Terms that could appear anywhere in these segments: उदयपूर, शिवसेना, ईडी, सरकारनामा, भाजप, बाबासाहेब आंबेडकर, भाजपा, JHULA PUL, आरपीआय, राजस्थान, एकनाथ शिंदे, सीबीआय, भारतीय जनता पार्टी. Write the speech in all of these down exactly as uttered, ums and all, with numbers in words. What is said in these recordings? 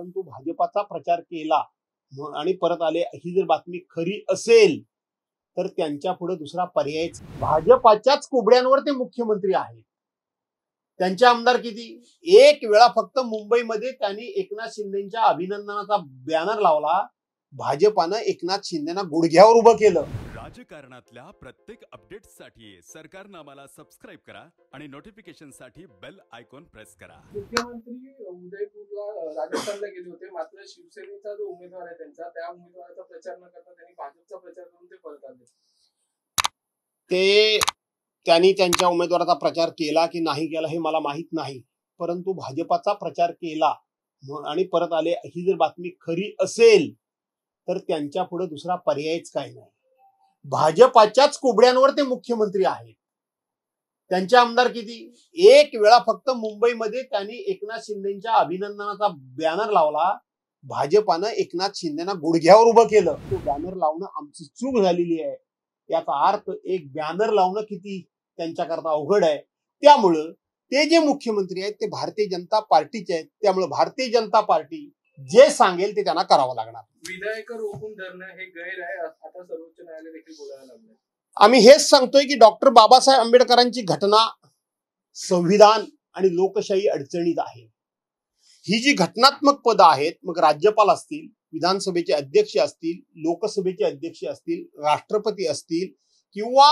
परंतु भाजपाचा प्रचार केला आणि परत आले, ही जर बातमी खरी असेल तर त्यांच्या पुढे दुसरा पर्याय, भाजपाच्याच कोबड्यांवर ते मुख्यमंत्री आहेत, त्यांचे आमदार किती एक वेळा फक्त मुंबईमध्ये त्यांनी एकनाथ शिंदेंच्या अभिनंदनाचा बॅनर लावला, भाजपानं एकनाथ शिंदेना गुडघ्यावर उभं केलं। राजकारणातल्या प्रत्येक अपडेटसाठी सरकारनामाला सबस्क्राइब करा आणि नोटिफिकेशनसाठी बेल आयकॉन प्रेस करा। मुख्यमंत्री उदयपूरला राजस्थानला गेले होते, मात्र शिवसेनेचा जो उमेदवार आहे त्यांचा त्या उमेदवाराचा प्रचार न करता त्यांनी भाजपचा प्रचार करून ते परत आले। ते त्यांनी त्यांच्या उमेदवाराचा प्रचार केला की नाही केला हे मला माहित नाही, परंतु भाजपाचा प्रचार केला आणि परत आले, ही जर बातमी खरी असेल तर त्यांच्या पुढे दुसरा पर्यायच काही नाही। भाजपाच्याच कोबड्यांवर ते मुख्यमंत्री आहेत, त्यांचे आमदार किती एक वेळा फक्त मुंबईमध्ये त्यांनी एकनाथ शिंदेंच्या अभिनंदनाचा बॅनर लावला, भाजपानं एकनाथ शिंदेना गुडघ्यावर उभं केलं। तो बॅनर लावणं आमची चूक झालेली आहे याचा अर्थ एक बॅनर लावणं किती त्यांच्याकरता अवघड आहे। त्यामुळं ते जे मुख्यमंत्री आहेत ते भारतीय जनता पार्टीचे आहेत, त्यामुळे भारतीय जनता पार्टी जे सांगेल ते त्यांना करावं लागणार। विधायक रोखून धरणं हे गैर आहे आता सर्वोच्च न्यायालय देखील बोलायला लागले। आम्ही हेच सांगतोय की डॉक्टर बाबासाहेब आंबेडकरांची घटना संविधान आणि लोकशाही अडचणीत आहे। ही जी घटनात्मक पद आहेत, मग राज्यपाल असतील, विधानसभेचे अध्यक्ष असतील, लोकसभेचे अध्यक्ष असतील, राष्ट्रपती असतील, किंवा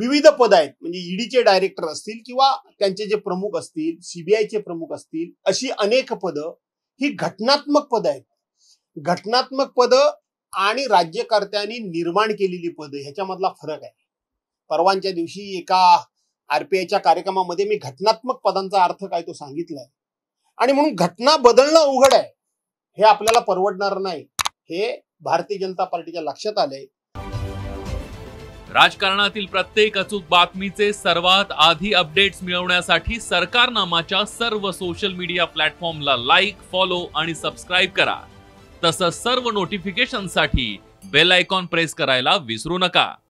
विविध पद आहेत म्हणजे ईडीचे डायरेक्टर असतील किंवा त्यांचे जे प्रमुख असतील, सीबीआयचे प्रमुख असतील, अशी अनेक पदं ही घटनात्मक पद आहेत। घटनात्मक पद आणि राज्यकर्त्यांनी निर्माण केलेली पद ह्याच्यामधला फरक आहे। परवांच्या दिवशी एका आरपीआयच्या कार्यक्रमामध्ये मी घटनात्मक पदांचा अर्थ काय तो सांगितलाय, आणि म्हणून घटना बदलणं अवघड आहे हे आपल्याला परवडणार नाही, हे भारतीय जनता पार्टीच्या लक्षात आलंय। राजकारणातील प्रत्येक अचूक बातमीचे सर्वात आधी अपडेट्स मिळवण्यासाठी सरकारनामाच्या सर्व सोशल मीडिया प्लॅटफॉर्मला लाईक, फॉलो आणि सबस्क्राईब करा। तसंच सर्व नोटिफिकेशनसाठी बेल आयकॉन प्रेस करायला विसरू नका।